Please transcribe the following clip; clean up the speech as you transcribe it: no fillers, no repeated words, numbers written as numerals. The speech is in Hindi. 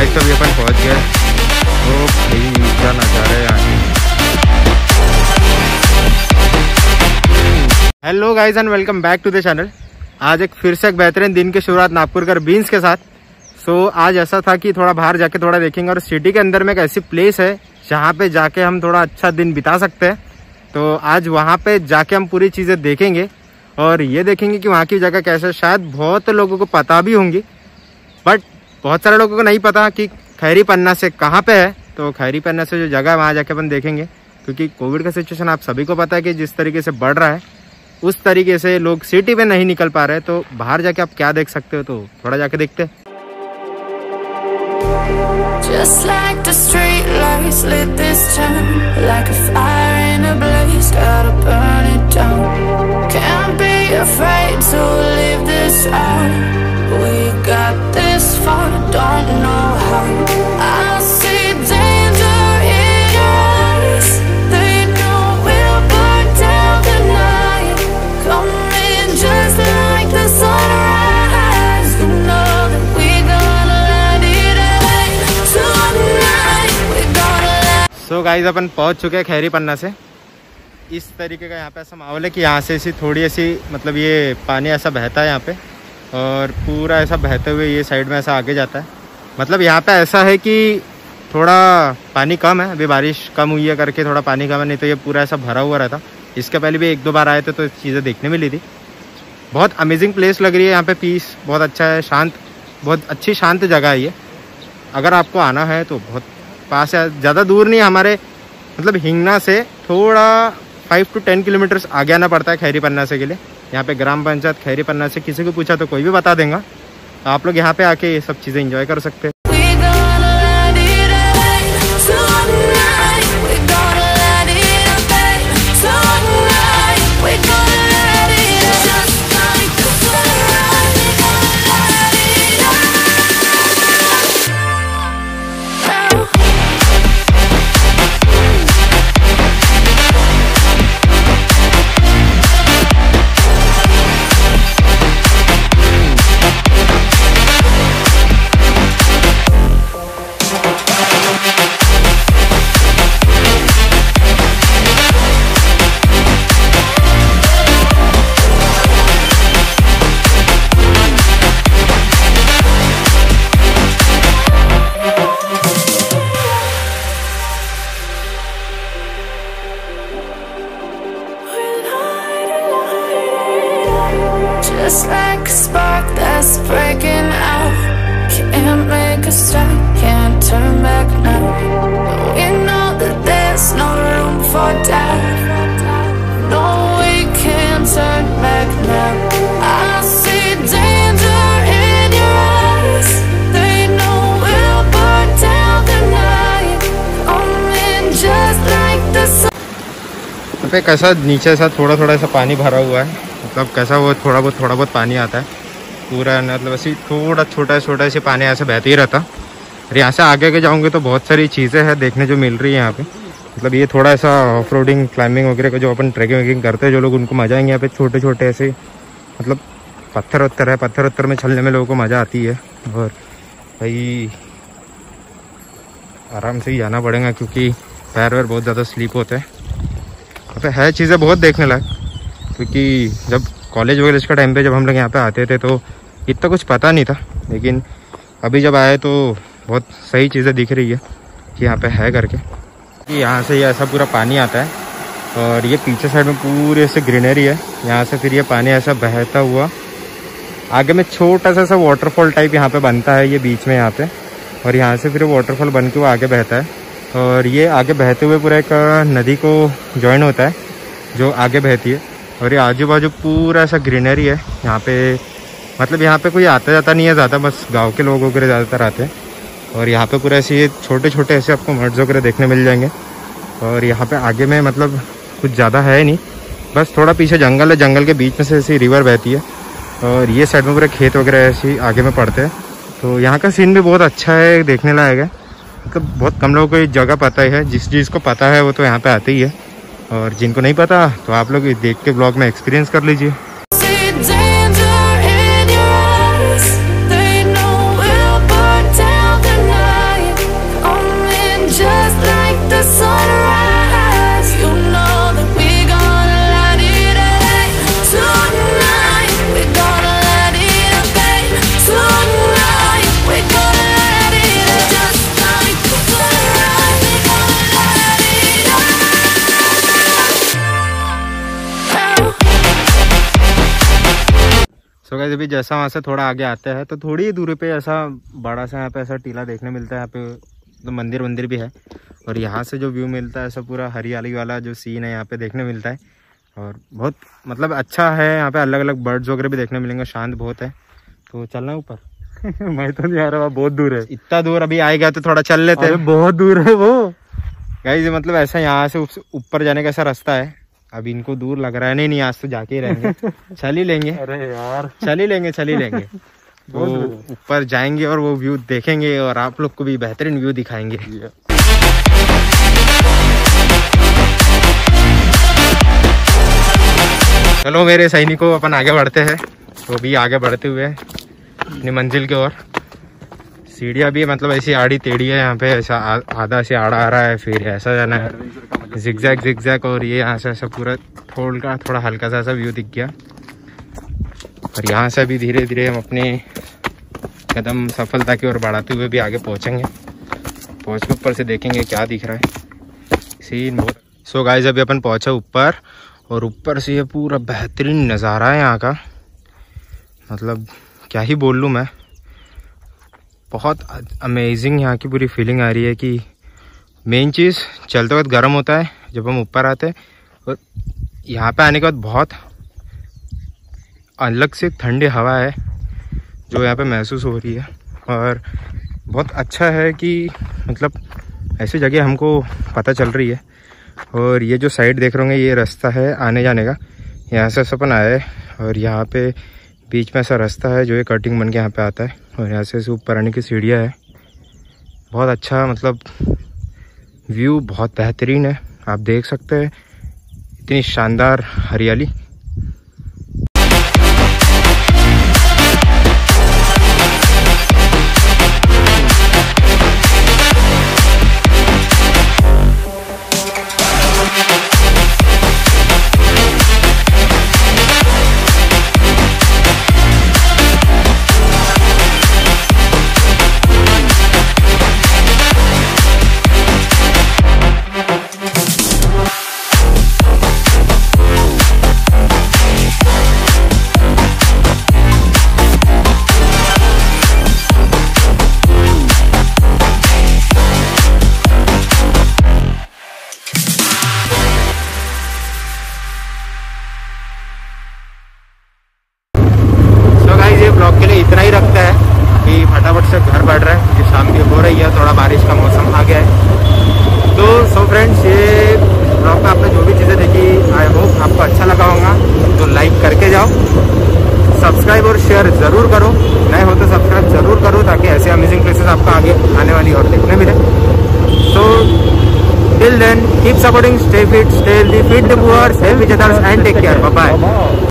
साइज पर भी अपन पहुँच गए। तो भाई क्या नज़ारा है यहाँ। Hello guys and welcome back to the channel. आज एक फिर से एक बेहतरीन दिन की शुरुआत नागपुरकर बीन्स के साथ। सो आज ऐसा था कि थोड़ा बाहर जाके थोड़ा देखेंगे और सिटी के अंदर में एक ऐसी प्लेस है जहाँ पे जाके हम थोड़ा अच्छा दिन बिता सकते हैं। तो आज वहाँ पे जाके हम पूरी चीज़ें देखेंगे और ये देखेंगे कि वहाँ की जगह कैसे। शायद बहुत लोगों को पता भी होंगी बट बहुत सारे लोगों को नहीं पता कि खैरी पन्ना से कहाँ पर है। तो खैरी पन्ना से जो जगह है वहाँ जाके अपन देखेंगे, क्योंकि कोविड का सिचुएशन आप सभी को पता है कि जिस तरीके से बढ़ रहा है उस तरीके से लोग सिटी में नहीं निकल पा रहे। तो बाहर जाके आप क्या देख सकते हो, तो थोड़ा जाके देखते हैं। तो गाइस अपन पहुंच चुके हैं खैरी पन्ना से। इस तरीके का यहाँ पे ऐसा माहौल है कि यहाँ से ऐसी थोड़ी ऐसी मतलब ये पानी ऐसा बहता है यहाँ पे और पूरा ऐसा बहते हुए ये साइड में ऐसा आगे जाता है। मतलब यहाँ पे ऐसा है कि थोड़ा पानी कम है, अभी बारिश कम हुई है करके थोड़ा पानी कम है, नहीं तो ये पूरा ऐसा भरा हुआ रहता। इसके पहले भी एक दो बार आए थे तो चीज़ें देखने मिली थी। बहुत अमेजिंग प्लेस लग रही है यहाँ पर, पीस बहुत अच्छा है, शांत, बहुत अच्छी शांत जगह है ये। अगर आपको आना है तो बहुत पास है, ज़्यादा दूर नहीं, हमारे मतलब हिंगना से थोड़ा 5 से 10 किलोमीटर्स आगे आना पड़ता है खैरी पन्ना से के लिए। यहाँ पे ग्राम पंचायत खैरी पन्ना से, किसी को पूछा तो कोई भी बता देगा। तो आप लोग यहाँ पे आके ये सब चीज़ें एंजॉय कर सकते हैं। Just like a spark that's breaking out, can't make a stop, can't turn back now. We know that there's no room for doubt, no we can't turn back now. I see danger in your eyes, they know we'll burn down the night, coming just like the sun. पे कैसा नीचे ऐसा थोड़ा सा पानी भरा हुआ है, मतलब कैसा वो थोड़ा बहुत पानी आता है पूरा, मतलब ऐसी थोड़ा छोटा सी पानी ऐसे बहते ही रहता। और यहाँ से आगे के जाऊँगे तो बहुत सारी चीज़ें हैं देखने जो मिल रही है यहाँ पे। मतलब ये थोड़ा ऐसा ऑफ रोडिंग क्लाइंबिंग वगैरह का जो अपन ट्रैकिंग वगैरह करते हैं जो लोग, उनको मजा आएंगे। यहाँ पे छोटे ऐसे मतलब पत्थर में चलने में लोगों को मज़ा आती है। और भाई आराम से ही जाना पड़ेगा क्योंकि पैर वैर बहुत ज़्यादा स्लीप होते हैं। यहाँ पे है चीज़ें बहुत देखने लायक, क्योंकि जब कॉलेज वगैरह का टाइम पे जब हम लोग यहाँ पे आते थे तो इतना कुछ पता नहीं था, लेकिन अभी जब आए तो बहुत सही चीज़ें दिख रही है कि यहाँ पे है करके। कि यहाँ से ये ऐसा पूरा पानी आता है और ये पीछे साइड में पूरे ऐसे ग्रीनरी है। यहाँ से फिर ये पानी ऐसा बहता हुआ आगे में छोटा सा वाटरफॉल टाइप यहाँ पर बनता है, ये बीच में यहाँ पर, और यहाँ से फिर वाटरफॉल बन के वो आगे बहता है। और ये आगे बहते हुए पूरा एक नदी को ज्वाइन होता है जो आगे बहती है। और ये आजू बाजू पूरा ऐसा ग्रीनरी है यहाँ पे, मतलब यहाँ पे कोई आता जाता नहीं है ज़्यादा, बस गांव के लोग वगैरह ज़्यादातर आते हैं। और यहाँ पे पूरा ऐसे छोटे ऐसे आपको मर्ड्स वगैरह देखने मिल जाएंगे। और यहाँ पे आगे में मतलब कुछ ज़्यादा है नहीं, बस थोड़ा पीछे जंगल है, जंगल के बीच में से ऐसी रिवर बहती है। और ये साइड में पूरे खेत वगैरह ऐसे आगे में पड़ते हैं। तो यहाँ का सीन भी बहुत अच्छा है, देखने लायक है। मतलब बहुत कम लोगों को ये जगह पता ही है, जिस चीज़ को पता है वो तो यहाँ पर आते ही है, और जिनको नहीं पता तो आप लोग देख के ब्लॉग में एक्सपीरियंस कर लीजिए। अभी जैसा वहाँ से थोड़ा आगे आते हैं तो थोड़ी ही दूरी पे ऐसा बड़ा सा यहाँ पे ऐसा टीला देखने मिलता है। यहाँ पे तो मंदिर मंदिर भी है और यहाँ से जो व्यू मिलता है ऐसा पूरा हरियाली वाला जो सीन है यहाँ पे देखने मिलता है और बहुत मतलब अच्छा है। यहाँ पे अलग अलग बर्ड्स वगैरह भी देखने मिलेंगे, शांत बहुत है। तो चलना ऊपर मैं तो नहीं आ रहा, बहुत दूर है, इतना दूर अभी आएगा तो थोड़ा चल लेते हैं, बहुत दूर है वो गाइस। मतलब ऐसा यहाँ से ऊपर जाने का ऐसा रास्ता है। अब इनको दूर लग रहा है, नहीं नहीं आज तो जाके ही रहेंगे, चल ही लेंगे, अरे यार चल ही लेंगे वो ऊपर जाएंगे और वो व्यू देखेंगे और आप लोग को भी बेहतरीन व्यू दिखाएंगे। चलो मेरे सैनिकों अपन आगे बढ़ते हैं। वो भी आगे बढ़ते हुए अपनी मंजिल की ओर। सीढ़ियाँ भी मतलब ऐसी आड़ी टेढ़ी है, यहाँ पे ऐसा आधा से आड़ा आ रहा है, फिर ऐसा जाना है जिग जैग और ये यहाँ से ऐसा पूरा थोड़ा हल्का सा ऐसा व्यू दिख गया। और यहाँ से भी धीरे धीरे हम अपने कदम सफलता की ओर बढ़ाते हुए भी आगे पहुँचेंगे। पहुँच के ऊपर से देखेंगे क्या दिख रहा है सीन बहुत। सो गाइस अभी अपन पहुँचे ऊपर और ऊपर से ये पूरा बेहतरीन नज़ारा है यहाँ का, मतलब क्या ही बोल लूँ मैं, बहुत अमेजिंग यहाँ की पूरी फीलिंग आ रही है। कि मेन चीज़ चलते वक्त गर्म होता है जब हम ऊपर आते हैं और यहाँ पे आने के बाद बहुत अलग से ठंडी हवा है जो यहाँ पे महसूस हो रही है। और बहुत अच्छा है कि मतलब ऐसी जगह हमको पता चल रही है। और ये जो साइड देख रहे होंगे ये रास्ता है आने जाने का, यहाँ से अपन आए हैं और यहाँ पे बीच में ऐसा रास्ता है जो ये कटिंग बन के यहाँ पे आता है और यहाँ से ऊपर आने की सीढ़ियाँ है। बहुत अच्छा मतलब व्यू बहुत बेहतरीन है, आप देख सकते हैं इतनी शानदार हरियाली। सब्सक्राइब और शेयर जरूर करो, नए हो तो सब्सक्राइब जरूर करो ताकि ऐसे अमेजिंग प्लेसेस आपको आगे आने वाली और देखने मिले। So till then keep supporting, stay fit, stay healthy, feed the poor, self which others and take care. Bye bye.